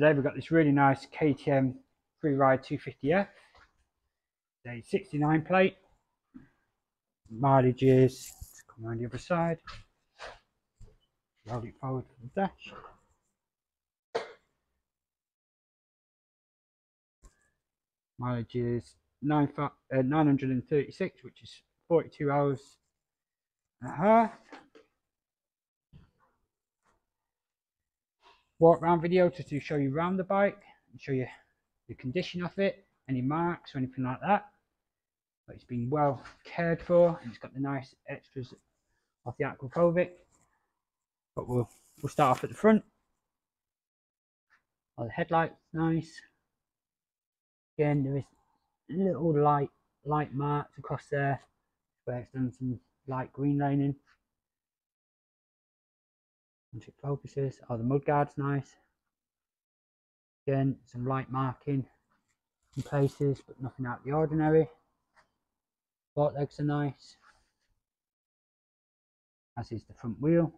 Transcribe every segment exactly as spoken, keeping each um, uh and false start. Today we've got this really nice K T M Freeride two fifty F. It's a sixty-nine plate. Mileage is, come around the other side, roll it forward from the dash. Mileage is nine hundred thirty-six, which is forty-two hours and a half. Walk around video just to show you around the bike and show you the condition of it, any marks or anything like that. But it's been well cared for and it's got the nice extras of the Akrapovič. But we'll we'll start off at the front. Oh, the headlight's nice. Again, there is little light light marks across there where it's done some light green laning. Once it focuses, oh, the mudguard's nice. Again, some light marking in places, but nothing out of the ordinary. Fork legs are nice, as is the front wheel.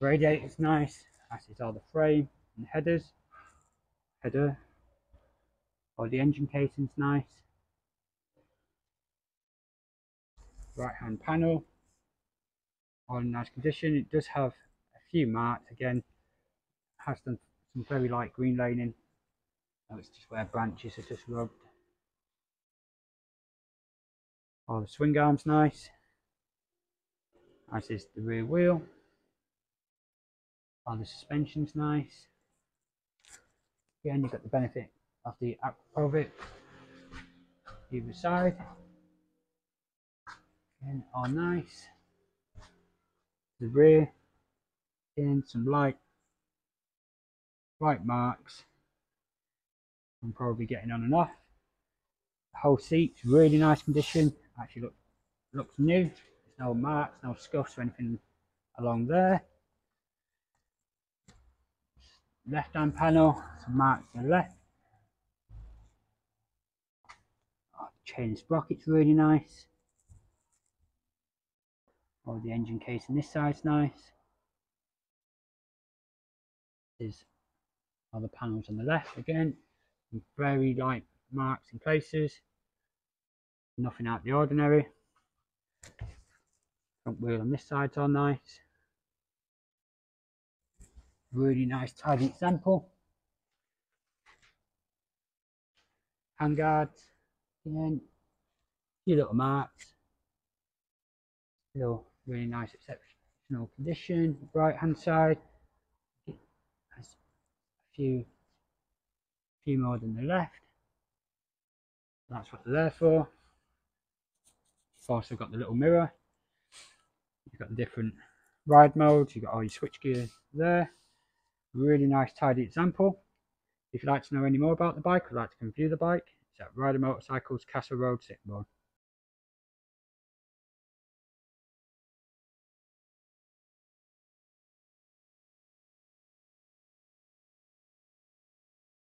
Radiator's nice, as is all the frame and headers. Header. Or the engine casing's nice. Right hand panel, all in nice condition. It does have a few marks again, has done some very light green laning. Oh, it's just where branches are just rubbed. All the swing arms nice, as is the rear wheel. All the suspension's nice. Again, you've got the benefit of the Akrapovič either side. Again, all nice. The rear, again, some light light marks. I'm probably getting on and off. The whole seat's really nice condition. Actually look looks new. There's no marks, no scuffs or anything along there. Left hand panel, some marks to the left. Chain sprocket's really nice. Or oh, the engine case on this side's nice. There's other panels on the left again. Very light marks in places. Nothing out of the ordinary. Front wheel on this side's all nice. Really nice tidy example. Handguards. Again, a few little marks, still really nice exceptional condition. Right hand side has a few, few more than the left. That's what they're there for. You've also got the little mirror. You've got the different ride modes. You've got all your switch gear there. Really nice tidy example. If you'd like to know any more about the bike or like to come view the bike, it's at Ryder Motorcycles, Castle Road, Sittingbourne.